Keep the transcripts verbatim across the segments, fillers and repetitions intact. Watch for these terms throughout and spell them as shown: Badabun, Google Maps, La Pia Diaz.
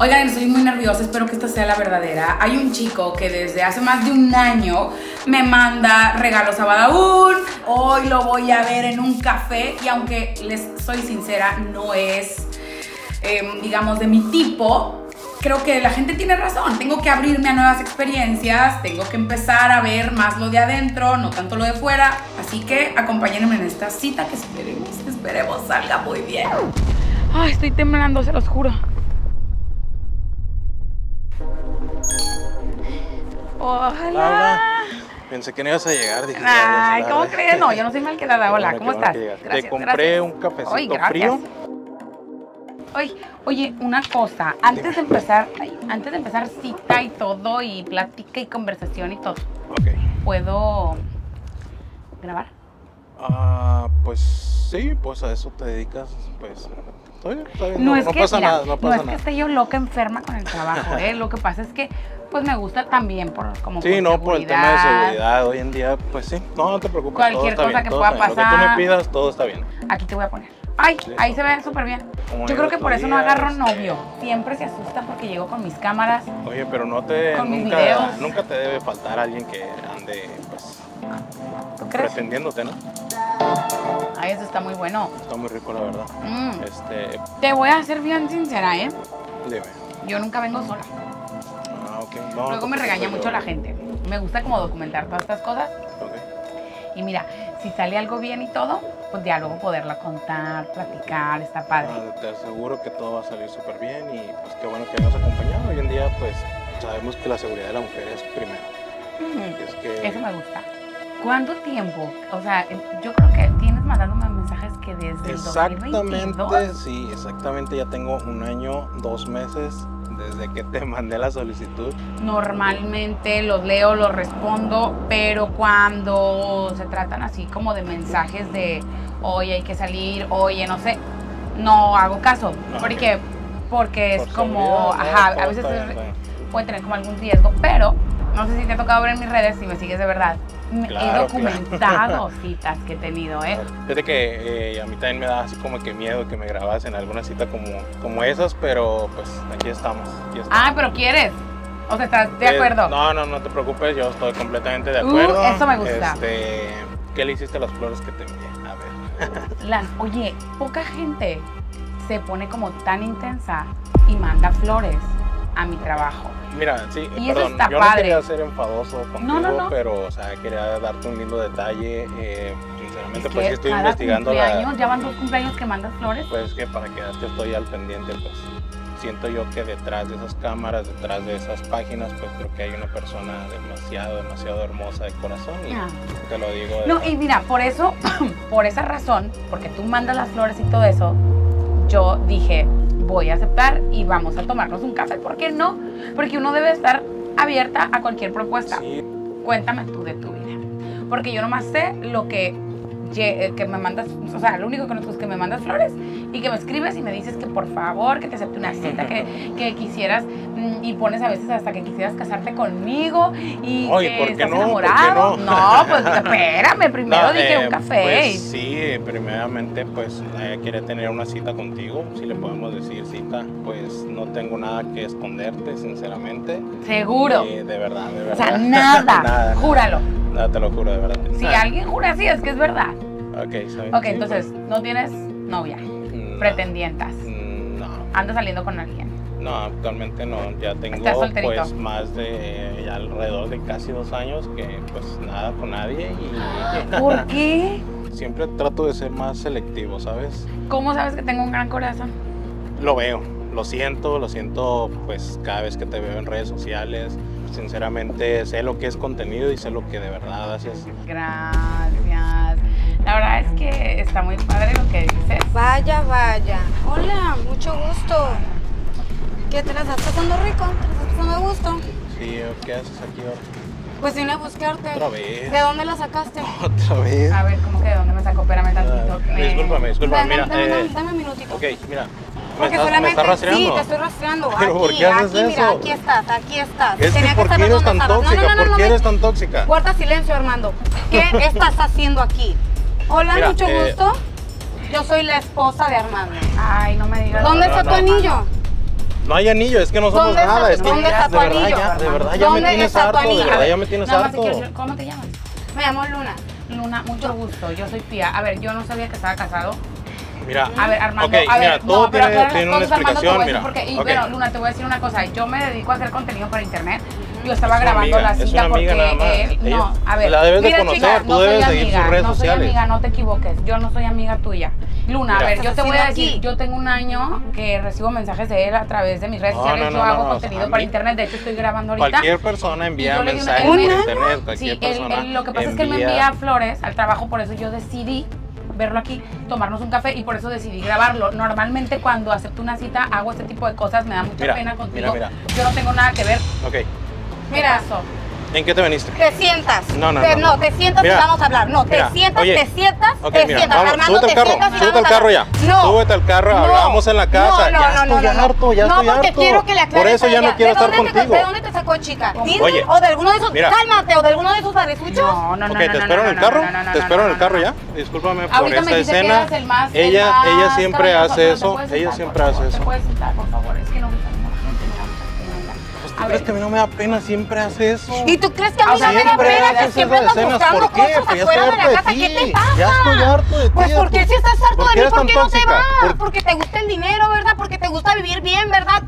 Oigan, soy muy nerviosa, espero que esta sea la verdadera. Hay un chico que desde hace más de un año me manda regalos a Badabun. Hoy lo voy a ver en un café y aunque les soy sincera, no es, eh, digamos, de mi tipo. Creo que la gente tiene razón, tengo que abrirme a nuevas experiencias, tengo que empezar a ver más lo de adentro, no tanto lo de fuera. Así que acompáñenme en esta cita que esperemos, esperemos salga muy bien. Ay, estoy temblando, se los juro. Hola. Hola. Pensé que no ibas a llegar. Dije, ay, ¿cómo crees? No, yo no soy mal quedada. Hola, bueno, ¿cómo estás? Gracias, te compré gracias. un cafecito Ay, frío. Ay, oye, una cosa, antes Dime. de empezar, ay, antes de empezar cita y todo, y plática y conversación y todo, okay. ¿puedo grabar? Ah, uh, pues sí, pues a eso te dedicas, pues. Oye, no, no, es no que, pasa mira, nada, no pasa no es nada. que esté yo loca enferma con el trabajo, ¿eh? Lo que pasa es que pues me gusta también por como Sí, por no, seguridad. por el tema de seguridad, hoy en día, pues sí, no, no te preocupes. Cualquier todo cosa está bien, que todo pueda está bien. pasar. Lo que tú me pidas, todo está bien. Aquí te voy a poner. Ay, sí, ahí se ve súper bien. Yo creo que por eso días, no agarro novio. Siempre se asusta porque llego con mis cámaras. Oye, pero no te, con nunca, mis videos. nunca te debe faltar alguien que ande, pues, pretendiéndote, ¿no? Ay, eso está muy bueno. Está muy rico, la verdad. Mm. Este... Te voy a ser bien sincera, ¿eh? Dime. Yo nunca vengo sola. Ah, ok. No, Luego me regaña mucho yo. la gente. Me gusta como documentar todas estas cosas. Ok. Y mira, si sale algo bien y todo, pues diálogo, poderla contar, platicar, está padre. Ah, te aseguro que todo va a salir súper bien y pues qué bueno que nos acompañado. Hoy en día, pues, sabemos que la seguridad de la mujer es primero. Mm. Es que... Eso me gusta. ¿Cuánto tiempo? O sea, yo creo que tienes mandándome mensajes que desde exactamente, el dos mil veintidós. Exactamente, sí, exactamente. Ya tengo un año, dos meses desde que te mandé la solicitud. Normalmente los leo, los respondo, pero cuando se tratan así como de mensajes de, oye, hay que salir, oye, no sé, no hago caso. No, ¿Por qué? Porque es por como, ajá, a veces bien, bien. puede tener como algún riesgo, pero no sé si te ha tocado ver en mis redes, si me sigues de verdad. Claro, he documentado claro. citas que he tenido, ¿eh? Fíjate que eh, a mí también me da así como que miedo que me grabas en alguna cita como, como esas, pero pues aquí estamos, aquí estamos. Ah, pero ¿quieres? O sea, ¿estás de acuerdo? No, no, no te preocupes, yo estoy completamente de acuerdo. Uh, eso me gusta. Este, ¿Qué le hiciste a las flores que te envié? A ver. Las, oye, poca gente se pone como tan intensa y manda flores a mi trabajo. Mira, sí, y perdón, está yo padre. no quería ser enfadoso contigo, no, no, no. pero o sea, quería darte un lindo detalle. Eh, sinceramente, es pues sí estoy cada investigando la... Ya van dos cumpleaños que mandas flores. Pues que para que yo estoy al pendiente, pues siento yo que detrás de esas cámaras, detrás de esas páginas, pues creo que hay una persona demasiado, demasiado hermosa de corazón y ah. te lo digo. No, la... y mira, por eso, por esa razón, porque tú mandas las flores y todo eso, yo dije... voy a aceptar y vamos a tomarnos un café. ¿Por qué no? Porque uno debe estar abierta a cualquier propuesta. Sí. Cuéntame tú de tu vida. Porque yo nomás sé lo que, que me mandas, o sea, lo único que conozco es que me mandas flores y que me escribes y me dices que por favor, que te acepte una cita, que, que quisieras, y pones a veces hasta que quisieras casarte conmigo y Oy, que estás no? enamorado. ¿Por qué no? No, pues espérame, primero no, dije eh, un café. Pues, sí, primeramente pues eh, quiere tener una cita contigo, si le podemos decir cita, pues no tengo nada que esconderte, sinceramente. ¿Seguro? Eh, de verdad, de verdad. O sea, nada, nada júralo. No, te lo juro, de verdad. Si alguien jura así, es que es verdad. Ok, soy Ok, entonces, pues... ¿no tienes novia? No. ¿Pretendientas? No. ¿Andas saliendo con alguien? No, actualmente no. Ya tengo pues más de ya alrededor de casi dos años que pues nada con nadie. Y... ¿Por qué? Siempre trato de ser más selectivo, ¿sabes? ¿Cómo sabes que tengo un gran corazón? Lo veo, lo siento, lo siento pues cada vez que te veo en redes sociales. Sinceramente sé lo que es contenido y sé lo que de verdad haces. Gracias. La verdad es que está muy padre lo que dices. Vaya, vaya. Hola, mucho gusto. ¿Qué te la estás pasando rico? ¿Te la estás pasando a gusto? Sí, ¿qué haces aquí ahora? Pues vine a buscarte. ¿Otra vez? ¿De dónde la sacaste? ¿Otra vez? A ver, ¿cómo que de dónde me sacó? Espérame tantito. Uh, discúlpame, discúlpame. Dame, mira, dame, eh, dame, dame un minutito. Ok, mira. Porque ¿Me estás, solamente, ¿me estás sí, te estoy rastreando. Pero aquí, ¿por qué haces aquí, eso? Mira, aquí estás, aquí estás. Es Tenía que ¿Por qué eres tan estabas. tóxica? No, no, no, ¿Por no, qué eres me... tan tóxica? Guarda silencio, Armando. ¿Qué estás haciendo aquí? Hola, mira, mucho eh... gusto. Yo soy la esposa de Armando. Ay, no me digas. ¿Dónde no, está no, tu no, anillo? No hay anillo, es que no somos nada. Es que ¿dónde está tu anillo? De verdad ya me tienes harto, de verdad ya me tienes harto. ¿Cómo te llamas? Me llamo Luna. Luna, mucho gusto. Yo soy Pia. A ver, yo no sabía que estaba casado. Mira, a ver, Armando, okay, a ver, mira, todo no, tiene, pero tiene una explicación, Armando, mira. Porque, y, okay. Bueno, Luna, te voy a decir una cosa. Yo me dedico a hacer contenido para internet. Yo estaba es grabando amiga, la cita porque él, ella, no, a ver. La debes mira, de conocer, chica, tú no debes seguir amiga, sus redes no sociales. No soy amiga, no te equivoques. Yo no soy amiga tuya. Luna, mira, a ver, yo te voy a decir, aquí. Yo tengo un año que recibo mensajes de él a través de mis redes no, sociales. No, no, yo hago no, contenido o sea, para mí, internet. De hecho, estoy grabando ahorita. Cualquier persona envía mensajes por internet. Sí, lo que pasa es que él me envía flores al trabajo, por eso yo decidí verlo aquí, tomarnos un café y por eso decidí grabarlo. Normalmente cuando acepto una cita hago este tipo de cosas, me da mucha mira, pena contigo. Mira, mira. Yo no tengo nada que ver. Ok. Mira eso. ¿En qué te veniste? Te sientas. No, no, te, no, no. Te sientas mira, y vamos a hablar. No, mira, te sientas, oye, te sientas, okay, te mira, sientas. Vamos, Armando, súbete al carro, sientas, súbete al carro ya. No, súbete al carro, no, hablamos en la casa. No, no, ya no, estoy no, harto, ya no, estoy harto. No, porque quiero que le aclares. Por eso ya no quiero estar contigo. ¿De dónde te sacó, chica? Oye, o de alguno de esos, cálmate, o de alguno de esos barricuchos. No, no, no, okay, no, no, te espero en el carro, te espero en el carro ya. Discúlpame por esta escena. Ella ella siempre hace eso, ella siempre hace eso. ¿Te puedes sentar, por favor? Es que no me ¿Tú crees que a mí no me da pena? Siempre hace eso. ¿Y tú crees que a mí no me da pena? Que siempre andas buscando cosas afuera de la casa. ¿Qué te pasa? Ya estoy harto de ti. Pues ¿por qué si estás harto de mí? ¿Por qué no te vas? Porque te gusta el dinero, ¿verdad? Porque te gusta vivir bien, ¿verdad?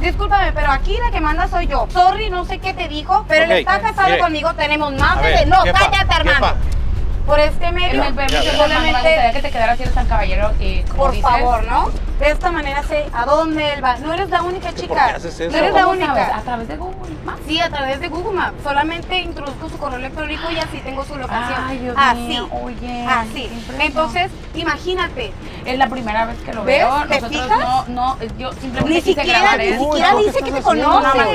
Discúlpame, pero aquí la que manda soy yo. Sorry, no sé qué te dijo, pero él está casado conmigo. Tenemos más de... No, cállate, hermano. Por este medio, me permite solamente que te quedaras si eres tan caballero y como dices. Por favor, ¿no? De esta manera sé a dónde él va. No eres la única, chica. ¿Por qué haces eso? No eres la única. ¿Sabes? ¿A través de Google Maps? Sí, a través de Google Maps. Solamente introduzco su correo electrónico y así tengo su locación. Ay, Dios así. Mío. Oye. Así. Entonces, imagínate. Es la primera vez que lo ¿ves? Veo. ¿Te nosotros fijas? No, no, yo simplemente ni siquiera, ni siquiera no, dice que te conoce. No seas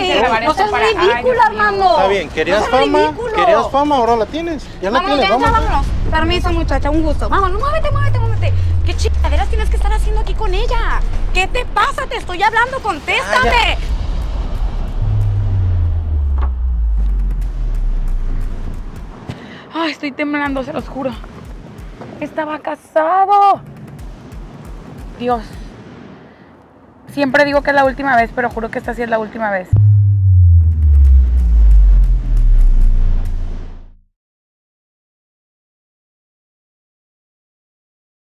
ridícula, hermano. Está bien, querías no fama. Ridículo. Querías fama, ahora la tienes. Ya la tienes, vamos. Permiso, muchacha, un gusto. Vamos, no, muévete, muévete, muévete. ¿Qué chingaderas tienes que estar haciendo aquí con ella? ¿Qué te pasa? Te estoy hablando, contéstame. Ah, ay, estoy temblando, se los juro. Estaba casado. Dios. Siempre digo que es la última vez, pero juro que esta sí es la última vez.